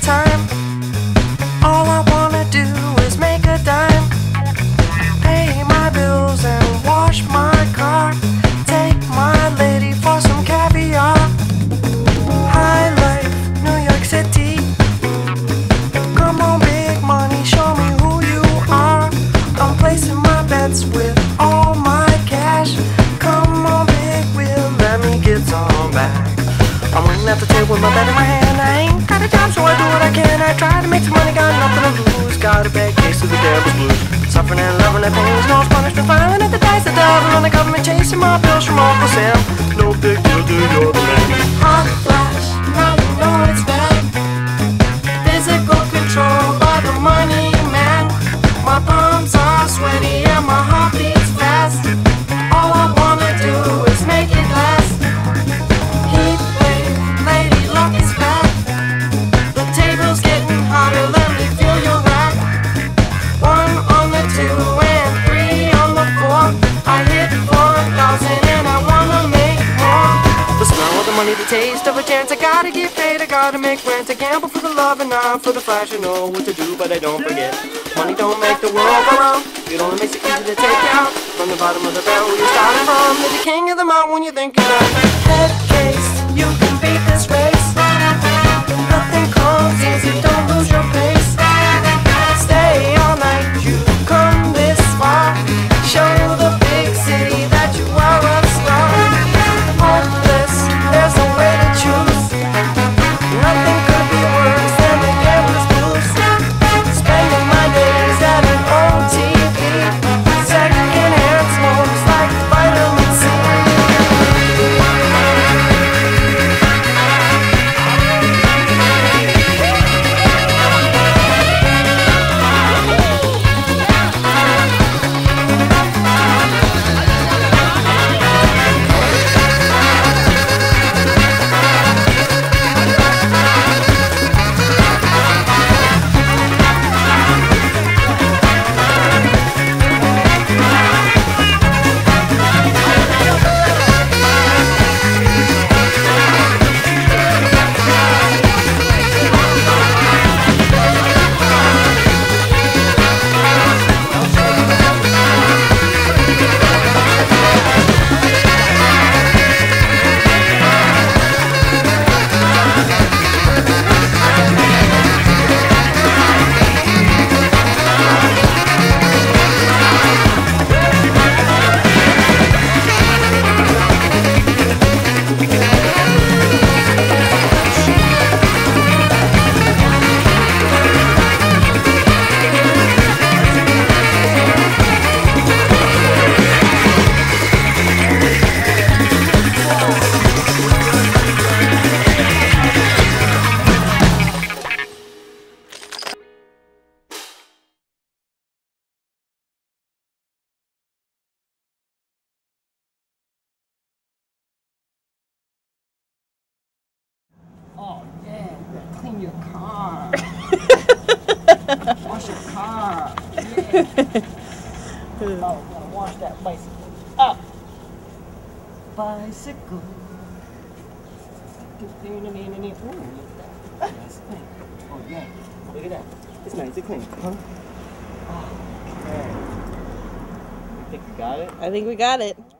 time. All I wanna do is make a dime, pay my bills and wash my car, take my lady for some caviar. High life, New York City. Come on, big money, show me who you are. I'm placing my bets with all my cash. Come on, big wheel, let me get some back. I'm waiting at the table with my bed in my hand. I ain't got a job, so I do what I can. I try to make some money, got nothing to lose. Got a bad case of the devil's blues. Suffering and loving at things, no punishment. Filing at the dice, the devil and the government. Chasing my bills from Uncle Sam. No big deal, dude, you're the man. Hot flash, now you know it's bad. Physical control by the money man. My palms are sweaty and my heart beats fast. All I wanna do is make it last. Taste of a chance, I gotta get paid, I gotta make rent. I gamble for the love and not for the flash. I know what to do, but I don't forget. Money don't make the world go round. It only makes it easy to take out. From the bottom of the barrel you started from, you're the king of the mountain when you think you're not. Head case, you can beat this race. Nothing comes easy, don't lose your pace. Stay all night, you come this far. Show the big city that you are a star. Hopeless, there's no way to choose. Nothing could be worse than the gambler's blues. Spending my days at an old TV. Secondhand smokes like vitamin C. Wash your car. Yeah. Oh, gotta wash that bicycle up. Bicycle. Nice clean. Oh yeah. Look at that. It's nice and clean, huh? Okay. You think we got it? I think we got it.